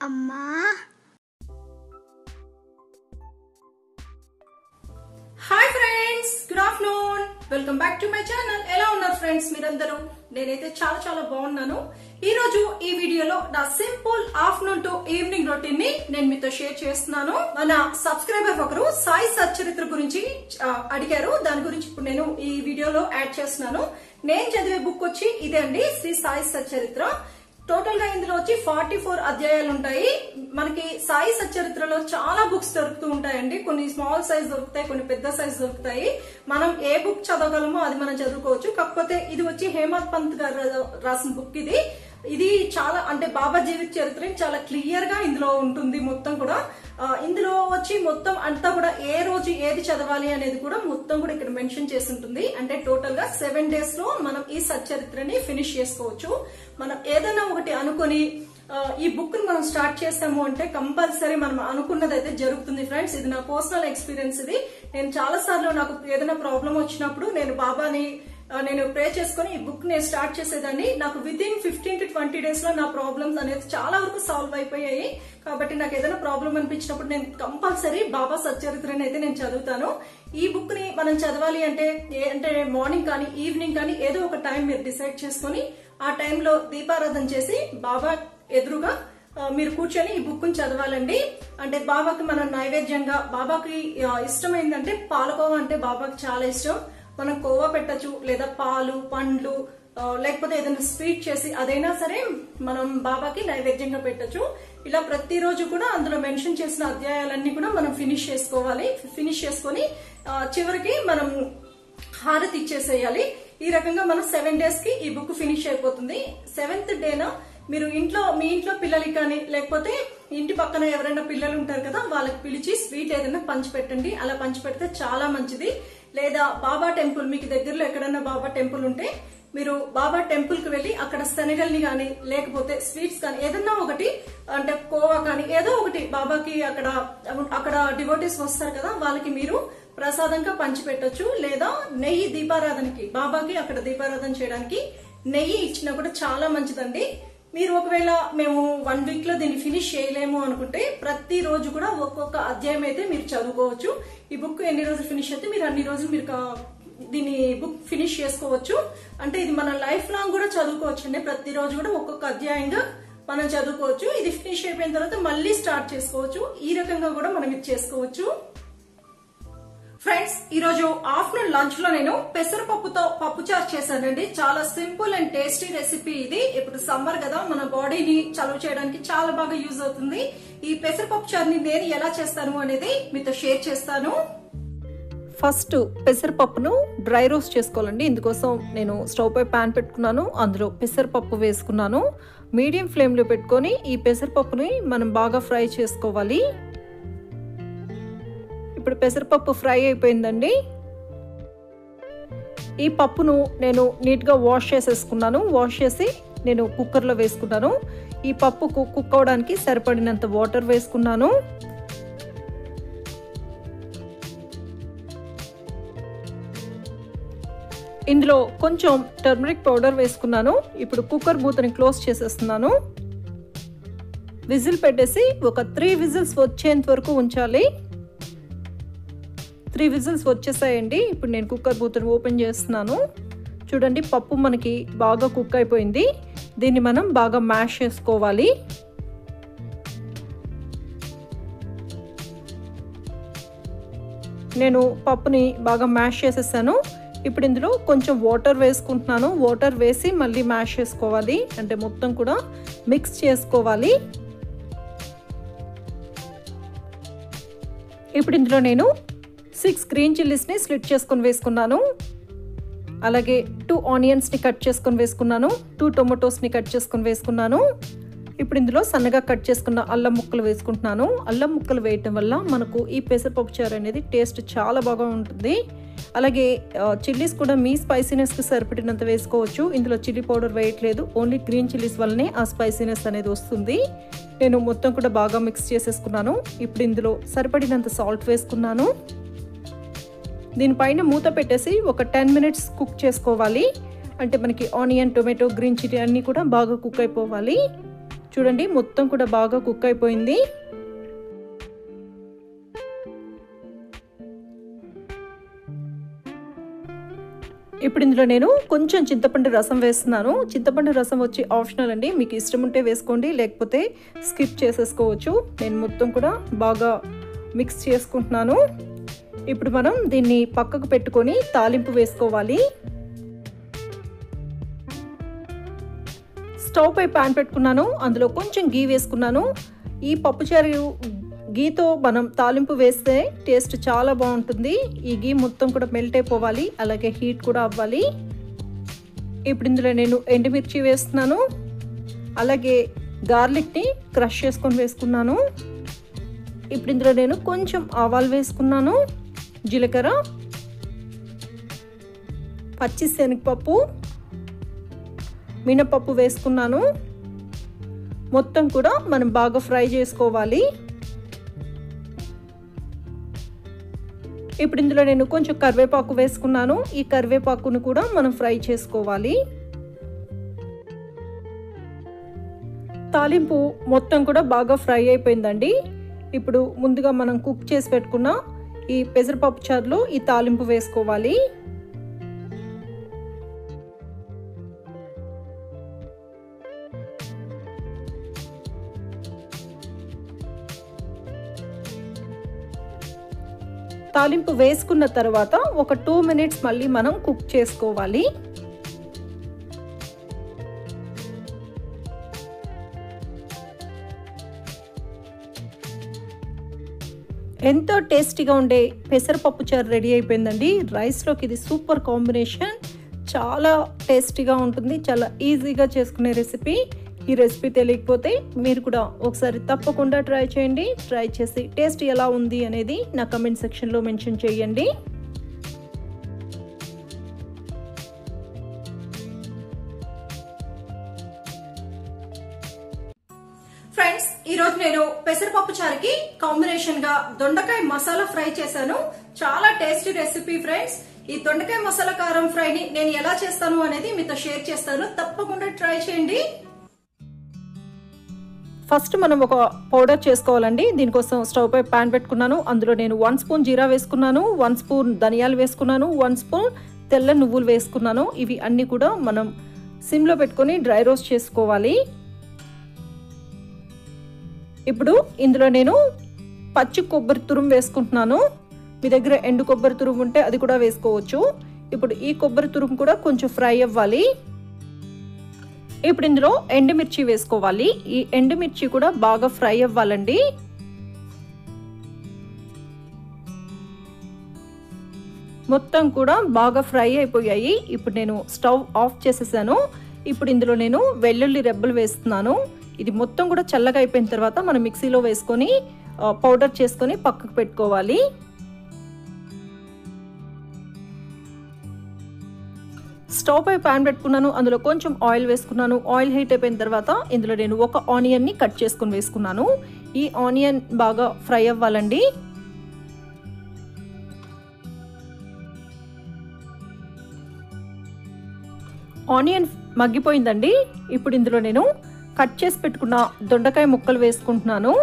Amma. Hi friends, good afternoon. Welcome back to my channel. Hello my friends, meerandaru. Nenaithe chala bagunnanu. Ee roju ee video lo na simple afternoon to evening routine ni nenu meeto share chestunnanu. Mana subscriber okaru Sai Satcharitra gurinchi adigaru. Dani gurinchi ippudu nenu ee video lo add chestunnanu. Nenu chadive book vachi ide andi Sri Sai Satcharitra. Total ga indulo 44 అధ్యాయాలు ఉంటాయి. మనకి సాయి సచ్చరిత్రలో చాలా books దొరుకుతూ ఉంటాయండి. కొన్ని small size దొరుకుతాయి, కొన్ని పెద్ద సైజ్ దొరుకుతాయి. మనం ఏ బుక్ చదవగలమో అది మనం చదువుకోవచ్చు. కాకపోతే ఇది వచ్చి హేమంత్ పంత్ గారు రాసిన బుక్. ఇది ఇది చాలా అంటే బాబా జీవిత చరిత్ర చాలా క్లియర్ గా ఇందులో ఉంటుంది. మొత్తం కూడా ఇందులో వచ్చి మొత్తం అంతా కూడా ఏ రోజు ఏది చదవాలి అనేది కూడా మొత్తం కూడా ఇక్కడ మెన్షన్ చేసి ఉంటుంది. అంటే టోటల్ గా 7 days లో మనం ఈ సచ్చరిత్రని ఫినిష్ చేసుకోవచ్చు. మనం ఏదైనా ఒకటి అనుకుని ఈ బుక్ ని మనం స్టార్ట్ చేసాము అంటే కంపల్సరీ మనం అనుకున్నది అయితే జరుగుతుంది ఫ్రెండ్స్. ఇది నా పర్సనల్ ఎక్స్పీరియన్స్. ఇది నేను చాలా సార్లు నాకు ఏదైనా ప్రాబ్లం వచ్చినప్పుడు నేను ప్రే చేసుకుని ఈ బుక్ నేను స్టార్ట్ చేసేదాన్ని. నాకు విదిన్ 15 to 20 days లో నా ప్రాబ్లమ్స్ అనేది చాలా వరకు సాల్వ్ అయిపోయాయి. కాబట్టి నాకు ఏదైనా ప్రాబ్లం అనిపించినప్పుడు నేను కంపల్సరీ బాబా సచ్చరిత్రని అయితే నేను చదువుతాను. ఈ బుక్ ని మనం చదవాలి అంటే మార్నింగ్ కానీ ఈవినింగ్ కానీ ఏదో ఒక టైం మీరు డిసైడ్ చేసుకుని ఆ టైంలో దీపారాధన చేసి బాబా ఎదురుగా మీరు కూర్చొని ఈ బుక్ ని చదవాలండి. అంటే బాబాకి మనం నైవేద్యంగా బాబాకి ఇష్టమైందంటే పాలకోవా అంటే బాబాకి చాలా ఇష్టం. మనం కోవా పెట్టచ్చు, లేదా పాలు పండ్లు లేకపోతే ఏదైనా స్వీట్ చేసి అదైనా సరే మనం బాబాకి నైవేద్యంగా పెట్టచ్చు. ఇలా ప్రతిరోజు కూడా అందులో మెన్షన్ చేసిన అధ్యాయాలన్నీ కూడా మనం ఫినిష్ చేసుకోవాలి. ఫినిష్ చేసుకుని చివరికి మనం హారతి ఇచ్చేసేయాలి. ఈ రకంగా మనం 7 days కి ఈ బుక్ ఫినిష్ అయిపోతుంది. 7th day మీరు మీ ఇంట్లో పిల్లలకి కానీ లేకపోతే ఇంటి పక్కన ఎవరైనా పిల్లలు ఉంటారు కదా వాళ్ళకి పిలిచి స్వీట్ ఏదైనా పంచి పెట్టండి. అలా పంచి పెడితే చాలా మంచిది. లేదా బాబా టెంపుల్ మీకు దగ్గరలో ఎక్కడైనా బాబా టెంపుల్ ఉంటే మీరు బాబా టెంపుల్ కి వెళ్లి అక్కడ శనగల్ని గాని లేకపోతే స్వీట్స్ కానీ ఏదన్నా ఒకటి అంటే కోవా కానీ ఏదో ఒకటి బాబాకి అక్కడ డివోటీస్ వస్తారు కదా వాళ్ళకి మీరు ప్రసాదంగా పంచి పెట్టొచ్చు. లేదా నెయ్యి దీపారాధనకి బాబాకి అక్కడ దీపారాధన చేయడానికి నెయ్యి ఇచ్చినా కూడా చాలా మంచిదండి. మీరు ఒకవేళ మేము 1 week లో దీన్ని ఫినిష్ చేయలేము అనుకుంటే ప్రతి రోజు కూడా ఒక్కొక్క అధ్యాయం అయితే మీరు చదువుకోవచ్చు. ఈ బుక్ ఎన్ని రోజులు ఫినిష్ అయితే మీరు అన్ని రోజులు మీరు దీన్ని బుక్ ఫినిష్ చేసుకోవచ్చు. అంటే ఇది మన లైఫ్ లాంగ్ కూడా చదువుకోవచ్చు అండి. ప్రతి రోజు కూడా ఒక్కొక్క అధ్యాయంగా మనం చదువుకోవచ్చు. ఇది ఫినిష్ అయిపోయిన తర్వాత మళ్ళీ స్టార్ట్ చేసుకోవచ్చు. ఈ రకంగా కూడా మనం ఇది చేసుకోవచ్చు ఫ్రెండ్స్. ఈ రోజు ఆఫ్టర్నూన్ లంచ్ లో నేను పెసరపప్పుతో పప్పుచారు చేశానండి. చాలా సింపుల్ అండ్ టేస్టీ రెసిపీ ఇది. ఇప్పుడు సమ్మర్ కదా మన బాడీని చలువ చేయడానికి చాలా బాగా యూజ్ అవుతుంది. ఈ పెసరపప్పు చారుని నేను ఎలా చేస్తాను అనేది మీతో షేర్ చేస్తాను. ఫస్ట్ పెసరపప్పును డ్రై రోస్ట్ చేసుకోవాలండి. ఇందుకోసం నేను స్టవ్ పై ప్యాన్ పెట్టుకున్నాను. అందులో పెసరపప్పు వేసుకున్నాను. మీడియం ఫ్లేమ్ లో పెట్టుకొని ఈ పెసరపప్పుని మనం బాగా ఫ్రై చేసుకోవాలి. ఇప్పుడు పెసరపప్పు ఫ్రై అయిపోయిందండి. ఈ పప్పును నేను నీట్గా వాష్ చేసేసుకున్నాను. వాష్ చేసి నేను కుక్కర్లో వేసుకున్నాను. ఈ పప్పు కుక్ అవడానికి సరిపడినంత వాటర్ వేసుకున్నాను. ఇందులో కొంచెం టర్మరిక్ పౌడర్ వేసుకున్నాను. ఇప్పుడు కుక్కర్ మూతని క్లోజ్ చేసేస్తున్నాను. విజిల్ పెట్టేసి ఒక 3 whistles వచ్చేంత వరకు ఉంచాలి. 3 whistles వచ్చేసాయండి. ఇప్పుడు నేను కుక్కర్ మూతను ఓపెన్ చేస్తున్నాను. చూడండి పప్పు మనకి బాగా కుక్ అయిపోయింది. దీన్ని మనం బాగా మ్యాష్ చేసుకోవాలి. నేను పప్పుని బాగా మ్యాష్ చేసేసాను. ఇప్పుడు ఇందులో కొంచెం వాటర్ వేసుకుంటున్నాను. వాటర్ వేసి మళ్ళీ మ్యాష్ చేసుకోవాలి. అంటే మొత్తం కూడా మిక్స్ చేసుకోవాలి. ఇప్పుడు ఇందులో నేను 6 గ్రీన్ చిల్లీస్ని స్లిట్ చేసుకొని వేసుకున్నాను. అలాగే 2 onionsని కట్ చేసుకొని వేసుకున్నాను. 2 tomatoesని కట్ చేసుకొని వేసుకున్నాను. ఇప్పుడు ఇందులో సన్నగా కట్ చేసుకున్న అల్లం ముక్కలు వేసుకుంటున్నాను. అల్లం ముక్కలు వేయటం వల్ల మనకు ఈ పెసరపప్పు చారు అనేది టేస్ట్ చాలా బాగా ఉంటుంది. అలాగే చిల్లీస్ కూడా మీ స్పైసీనెస్కి సరిపడినంత వేసుకోవచ్చు. ఇందులో చిల్లీ పౌడర్ వేయట్లేదు. ఓన్లీ గ్రీన్ చిల్లీస్ వల్లనే ఆ స్పైసీనెస్ అనేది వస్తుంది. నేను మొత్తం కూడా బాగా మిక్స్ చేసేసుకున్నాను. ఇప్పుడు ఇందులో సరిపడినంత సాల్ట్ వేసుకున్నాను. దీనిపైన మూత పెట్టేసి ఒక 10 minutes కుక్ చేసుకోవాలి. అంటే మనకి ఆనియన్ టొమాటో గ్రీన్ చిల్లీ అన్నీ కూడా బాగా కుక్ అయిపోవాలి. చూడండి మొత్తం కూడా బాగా కుక్ అయిపోయింది. ఇప్పుడు ఇందులో నేను కొంచెం చింతపండు రసం వేస్తున్నాను. చింతపండు రసం వచ్చి ఆప్షనల్ అండి, మీకు ఇష్టం ఉంటే వేసుకోండి, లేకపోతే స్కిప్ చేసేసుకోవచ్చు. నేను మొత్తం కూడా బాగా మిక్స్ చేసుకుంటున్నాను. ఇప్పుడు మనం దీన్ని పక్కకు పెట్టుకొని తాలింపు వేసుకోవాలి. స్టవ్ పై ప్యాన్ పెట్టుకున్నాను, అందులో కొంచెం గీ వేసుకున్నాను. ఈ పప్పుచారు గీతో మనం తాలింపు వేస్తే టేస్ట్ చాలా బాగుంటుంది. ఈ గీ మొత్తం కూడా మెల్ట్ అయిపోవాలి, అలాగే హీట్ కూడా అవ్వాలి. ఇప్పుడు ఇందులో నేను ఎండుమిర్చి వేస్తున్నాను, అలాగే గార్లిక్ని క్రష్ చేసుకొని వేసుకున్నాను. ఇప్పుడు ఇందులో నేను కొంచెం ఆవాలు వేసుకున్నాను, జీలకర్ర, పచ్చి శనగపప్పు, మినపప్పు వేసుకున్నాను. మొత్తం కూడా మనం బాగా ఫ్రై చేసుకోవాలి. ఇప్పుడు ఇందులో నేను కొంచెం కరివేపాకు వేసుకున్నాను, ఈ కరివేపాకును కూడా మనం ఫ్రై చేసుకోవాలి. తాలింపు మొత్తం కూడా బాగా ఫ్రై అయిపోయిందండి. ఇప్పుడు ముందుగా మనం కుక్ చేసి పెట్టుకున్న ఈ పెసరపప్పు చారులో ఈ తాలింపు వేసుకోవాలి. తాలింపు వేసుకున్న తర్వాత ఒక 2 minutes మళ్ళీ మనం కుక్ చేసుకోవాలి. ఎంతో టేస్టీగా ఉండే పెసరపప్పు చారు రెడీ అయిపోయిందండి. రైస్లోకి ఇది సూపర్ కాంబినేషన్, చాలా టేస్టీగా ఉంటుంది, చాలా ఈజీగా చేసుకునే రెసిపీ. ఈ రెసిపీ తెలియకపోతే మీరు కూడా ఒకసారి తప్పకుండా ట్రై చేయండి. ట్రై చేసి టేస్ట్ ఎలా ఉంది అనేది నా కమెంట్ సెక్షన్లో మెన్షన్ చేయండి. ఫ్రెండ్స్, ఈరోజు నేను పెసరపప్పు చారుకి కాంబినేషన్ గా దొండకాయ మసాలా ఫ్రై చేశాను. చాలా టేస్టీ రెసిపీ ఫ్రెండ్స్. ఈ దొండకాయ మసాలా కారం ఫ్రైని నేను ఎలా చేస్తాను అనేది మీతో షేర్ చేస్తాను, తప్పకుండా ట్రై చేయండి. ఫస్ట్ మనం ఒక పౌడర్ చేసుకోవాలండి. దీనికోసం స్టవ్ పై ప్యాన్ పెట్టుకున్నాను, అందులో నేను 1 స్పూన్ జీరా వేసుకున్నాను, 1 స్పూన్ ధనియాలు వేసుకున్నాను, 1 స్పూన్ తెల్ల నువ్వులు వేసుకున్నాను. ఇవి అన్నీ కూడా మనం సిమ్లో పెట్టుకొని డ్రై రోస్ట్ చేసుకోవాలి. ఇప్పుడు ఇందులో నేను పచ్చి కొబ్బరి తురుము వేసుకుంటున్నాను. మీ దగ్గర ఎండు కొబ్బరి తురుము ఉంటే అది కూడా వేసుకోవచ్చు. ఇప్పుడు ఈ కొబ్బరి తురుము కూడా కొంచెం ఫ్రై అవ్వాలి. ఇప్పుడు ఇందులో ఎండుమిర్చి వేసుకోవాలి. ఈ ఎండుమిర్చి కూడా బాగా ఫ్రై అవ్వాలండి. మొత్తం కూడా బాగా ఫ్రై అయిపోయాయి. ఇప్పుడు నేను స్టవ్ ఆఫ్ చేసేసాను. ఇప్పుడు ఇందులో నేను వెల్లుల్లి రెబ్బలు వేస్తున్నాను. ఇది మొత్తం కూడా చల్లగా అయిపోయిన తర్వాత మనం మిక్సీలో వేసుకొని పౌడర్ చేసుకొని పక్కకు పెట్టుకోవాలి. స్టవ్ పై ప్యాన్ పెట్టుకున్నాను, అందులో కొంచెం ఆయిల్ వేసుకున్నాను. ఆయిల్ హీట్ అయిపోయిన తర్వాత ఇందులో నేను ఒక ఆనియన్ని కట్ చేసుకొని వేసుకున్నాను. ఈ ఆనియన్ బాగా ఫ్రై అవ్వాలండి. ఆనియన్ మగ్గిపోయిందండి. ఇప్పుడు ఇందులో నేను కట్ చేసి పెట్టుకున్న దొండకాయ ముక్కలు వేసుకుంటున్నాను.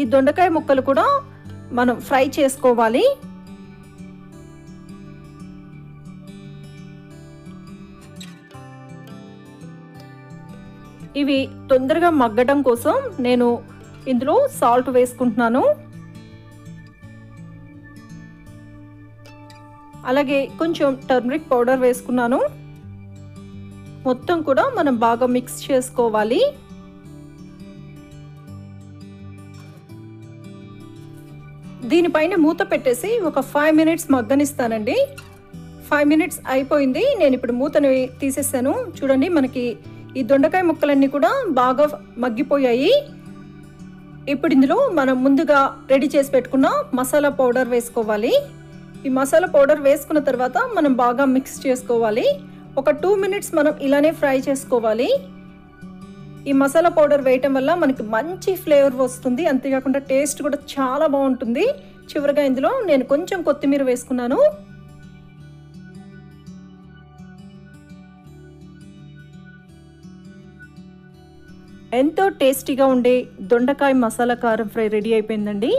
ఈ దొండకాయ ముక్కలు కూడా మనం ఫ్రై చేసుకోవాలి. ఇవి తొందరగా మగ్గడం కోసం నేను ఇందులో సాల్ట్ వేసుకుంటున్నాను. అలాగే కొంచెం టర్మరిక్ పౌడర్ వేసుకున్నాను. మొత్తం కూడా మనం బాగా మిక్స్ చేసుకోవాలి. దీనిపైన మూత పెట్టేసి ఒక 5 minutes మగ్గనిస్తానండి. 5 minutes అయిపోయింది. నేను ఇప్పుడు మూతను తీసేసాను. చూడండి మనకి ఈ దొండకాయ ముక్కలన్నీ కూడా బాగా మగ్గిపోయాయి. ఇప్పుడు ఇందులో మనం ముందుగా రెడీ చేసి పెట్టుకున్న మసాలా పౌడర్ వేసుకోవాలి. ఈ మసాలా పౌడర్ వేసుకున్న తర్వాత మనం బాగా మిక్స్ చేసుకోవాలి. ఒక 2 minutes మనం ఇలానే ఫ్రై చేసుకోవాలి. ఈ మసాలా పౌడర్ వేయటం వల్ల మనకి మంచి ఫ్లేవర్ వస్తుంది, అంతేకాకుండా టేస్ట్ కూడా చాలా బాగుంటుంది. చివరిగా ఇందులో నేను కొంచెం కొత్తిమీర వేసుకున్నాను. ఎంతో టేస్టీగా ఉండే దొండకాయ మసాలా కారం ఫ్రై రెడీ అయిపోయిందండి.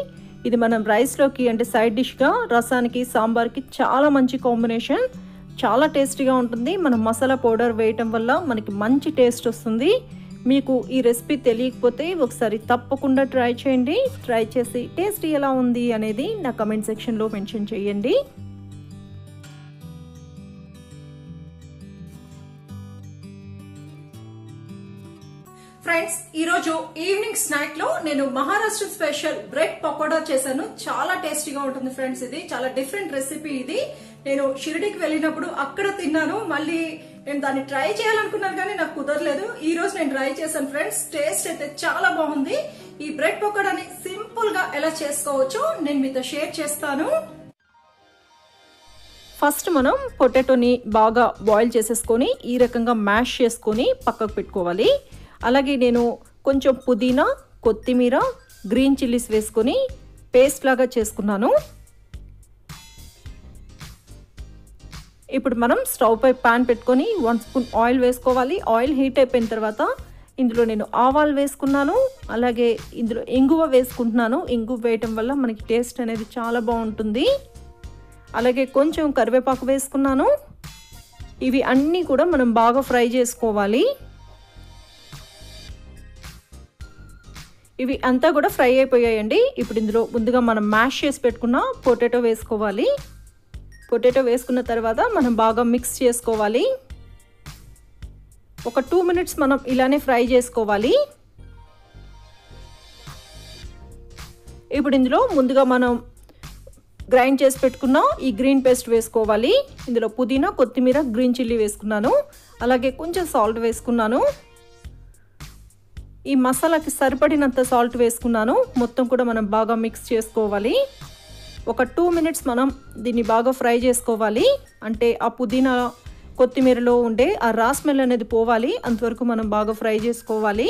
ఇది మనం రైస్లోకి అంటే సైడ్ డిష్గా, రసానికి, సాంబార్కి చాలా మంచి కాంబినేషన్. చాలా టేస్టీగా ఉంటుంది. మనం మసాలా పౌడర్ వేయటం వల్ల మనకి మంచి టేస్ట్ వస్తుంది. మీకు ఈ రెసిపీ తెలియకపోతే ఒకసారి తప్పకుండా ట్రై చేయండి. ట్రై చేసి టేస్ట్ ఎలా ఉంది అనేది నా కమెంట్ సెక్షన్లో మెన్షన్ చేయండి. ఫ్రెండ్స్, ఈరోజు ఈవినింగ్ స్నాక్ లో నేను మహారాష్ట్ర స్పెషల్ బ్రెడ్ పకోడా చేశాను. చాలా టేస్టీగా ఉంటుంది ఫ్రెండ్స్. ఇది చాలా డిఫరెంట్ రెసిపీ. ఇది నేను షిరిడికి వెళ్ళినప్పుడు అక్కడ తిన్నాను. మళ్ళీ నేను దాన్ని ట్రై చేయాలనుకున్నాను కానీ నాకు కుదరలేదు. ఈ రోజు నేను ట్రై చేశాను ఫ్రెండ్స్. టేస్ట్ అయితే చాలా బాగుంది. ఈ బ్రెడ్ పకోడాని సింపుల్ గా ఎలా చేసుకోవచ్చో నేను మీతో షేర్ చేస్తాను. ఫస్ట్ మనం పొటాటోని బాగా బాయిల్ చేసేసుకొని ఈ రకంగా మ్యాష్ చేసుకొని పక్కకు పెట్టుకోవాలి. అలాగే నేను కొంచెం పుదీనా, కొత్తిమీర, గ్రీన్ చిల్లీస్ వేసుకొని పేస్ట్ లాగా చేసుకున్నాను. ఇప్పుడు మనం స్టవ్ పై పాన్ పెట్టుకొని 1 స్పూన్ ఆయిల్ వేసుకోవాలి. ఆయిల్ హీట్ అయిపోయిన తర్వాత ఇందులో నేను ఆవాలు వేసుకున్నాను. అలాగే ఇందులో ఇంగువ వేసుకుంటున్నాను. ఇంగువ వేయటం వల్ల మనకి టేస్ట్ అనేది చాలా బాగుంటుంది. అలాగే కొంచెం కరివేపాకు వేసుకున్నాను. ఇవి అన్నీ కూడా మనం బాగా ఫ్రై చేసుకోవాలి. ఇవి అంతా కూడా ఫ్రై అయిపోయాయండి. ఇప్పుడు ఇందులో ముందుగా మనం మ్యాష్ చేసి పెట్టుకున్న పొటాటో వేసుకోవాలి. పొటాటో వేసుకున్న తర్వాత మనం బాగా మిక్స్ చేసుకోవాలి. ఒక 2 మినిట్స్ మనం ఇలానే ఫ్రై చేసుకోవాలి. ఇప్పుడు ఇందులో ముందుగా మనం గ్రైండ్ చేసి పెట్టుకున్న ఈ గ్రీన్ పేస్ట్ వేసుకోవాలి. ఇందులో పుదీనా, కొత్తిమీర, గ్రీన్ చిల్లీ వేసుకున్నాను. అలాగే కొంచెం సాల్ట్ వేసుకున్నాను. ఈ మసాలాకి సరిపడినంత సాల్ట్ వేసుకున్నాను. మొత్తం కూడా మనం బాగా మిక్స్ చేసుకోవాలి. ఒక 2 మినిట్స్ మనం దీన్ని బాగా ఫ్రై చేసుకోవాలి. అంటే ఆ పుదీనా, కొత్తిమీరలో ఉండే ఆ రా స్మెల్ అనేది పోవాలి. అంతవరకు మనం బాగా ఫ్రై చేసుకోవాలి.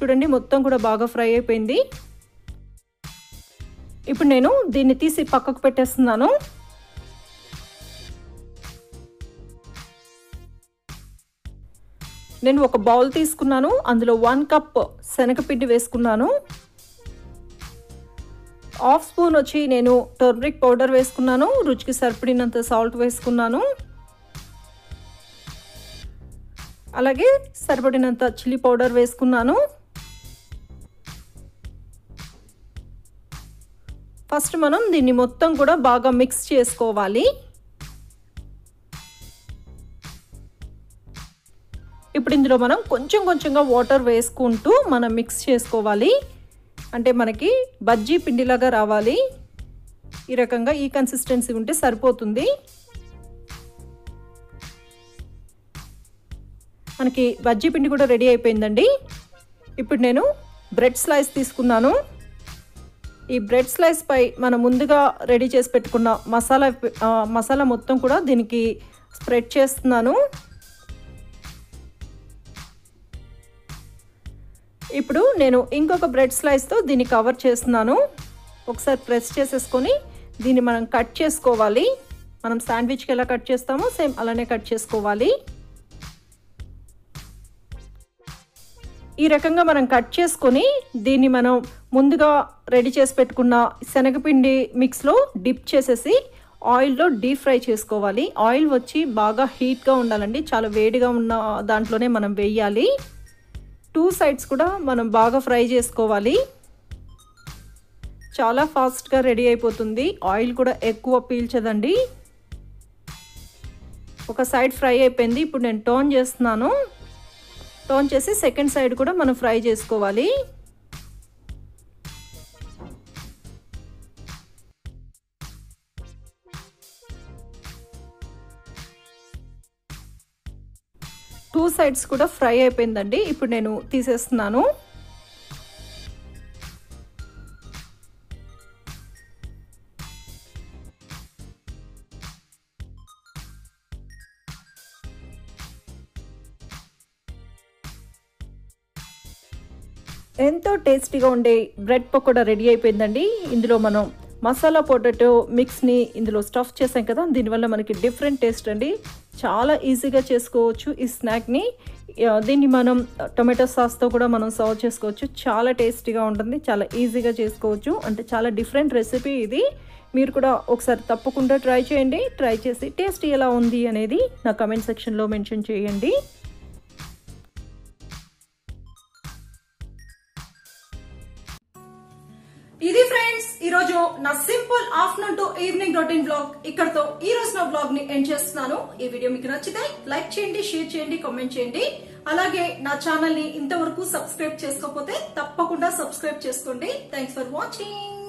చూడండి, మొత్తం కూడా బాగా ఫ్రై అయిపోయింది. ఇప్పుడు నేను దీన్ని తీసి పక్కకు పెట్టేస్తున్నాను. నేను ఒక బౌల్ తీసుకున్నాను. అందులో 1 కప్ శనగపిండి వేసుకున్నాను. ½ స్పూన్ వచ్చి నేను టర్మరిక్ పౌడర్ వేసుకున్నాను. రుచికి సరిపడినంత సాల్ట్ వేసుకున్నాను. అలాగే సరిపడినంత చిల్లీ పౌడర్ వేసుకున్నాను. ఫస్ట్ మనం దీన్ని మొత్తం కూడా బాగా మిక్స్ చేసుకోవాలి. ఇప్పుడు ఇందులో మనం కొంచెం కొంచెంగా వాటర్ వేసుకుంటూ మనం మిక్స్ చేసుకోవాలి. అంటే మనకి బజ్జీ పిండిలాగా రావాలి. ఈ రకంగా ఈ కన్సిస్టెన్సీ ఉంటే సరిపోతుంది. మనకి బజ్జీ పిండి కూడా రెడీ అయిపోయిందండి. ఇప్పుడు నేను బ్రెడ్ స్లైస్ తీసుకున్నాను. ఈ బ్రెడ్ స్లైస్ పై మనం ముందుగా రెడీ చేసి పెట్టుకున్న మసాలా మొత్తం కూడా దీనికి స్ప్రెడ్ చేస్తున్నాను. ఇప్పుడు నేను ఇంకొక బ్రెడ్ స్లైస్తో దీన్ని కవర్ చేస్తున్నాను. ఒకసారి ప్రెస్ చేసేసుకొని దీన్ని మనం కట్ చేసుకోవాలి. మనం శాండ్విచ్కి ఎలా కట్ చేస్తామో సేమ్ అలానే కట్ చేసుకోవాలి. ఈ రకంగా మనం కట్ చేసుకొని దీన్ని మనం ముందుగా రెడీ చేసి పెట్టుకున్న శనగపిండి మిక్స్లో డిప్ చేసేసి ఆయిల్లో డీప్ ఫ్రై చేసుకోవాలి. ఆయిల్ వచ్చి బాగా హీట్గా ఉండాలండి. చాలా వేడిగా ఉన్న దాంట్లోనే మనం వేయాలి. 2 సైడ్స్ కూడా మనం బాగా ఫ్రై చేసుకోవాలి. చాలా ఫాస్ట్గా రెడీ అయిపోతుంది. ఆయిల్ కూడా ఎక్కువ పీల్చదండి. ఒక సైడ్ ఫ్రై అయిపోయింది. ఇప్పుడు నేను టర్న్ చేస్తున్నాను. టర్న్ చేసి సెకండ్ సైడ్ కూడా మనం ఫ్రై చేసుకోవాలి. టూ సైడ్స్ కూడా ఫ్రై అయిపోయిందండి. ఇప్పుడు నేను తీసేస్తున్నాను. ఎంతో టేస్టీగా ఉండే బ్రెడ్ పకోడా రెడీ అయిపోయిందండి. ఇందులో మనం మసాలా పొటాటో మిక్స్ని ఇందులో స్టఫ్ చేసాం కదా, దీనివల్ల మనకి డిఫరెంట్ టేస్ట్ అండి. చాలా ఈజీగా చేసుకోవచ్చు ఈ స్నాక్ని. దీన్ని మనం టొమాటో సాస్ తో కూడా మనం సర్వ్ చేసుకోవచ్చు. చాలా టేస్టీగా ఉంటుంది, చాలా ఈజీగా చేసుకోవచ్చు. అంటే చాలా డిఫరెంట్ రెసిపీ ఇది. మీరు కూడా ఒకసారి తప్పకుండా ట్రై చేయండి. ట్రై చేసి టేస్ట్ ఎలా ఉంది అనేది నా కామెంట్ సెక్షన్ లో మెన్షన్ చేయండి. ఇది ఫ్రెండ్స్ ఈ రోజు నా simple afternoon to evening routine blog. ఇక్కడతో ఈ రోజు నా బ్లాగ్ ని ఎండ్ చేస్తున్నాను. ఈ వీడియో మీకు నచ్చితే లైక్ చేయండి, షేర్ చేయండి, కామెంట్ చేయండి. అలాగే నా ఛానల్ ని ఇంతవరకు సబ్స్క్రైబ్ చేసుకోకపోతే తప్పకుండా సబ్స్క్రైబ్ చేసుకోండి. Thanks for watching.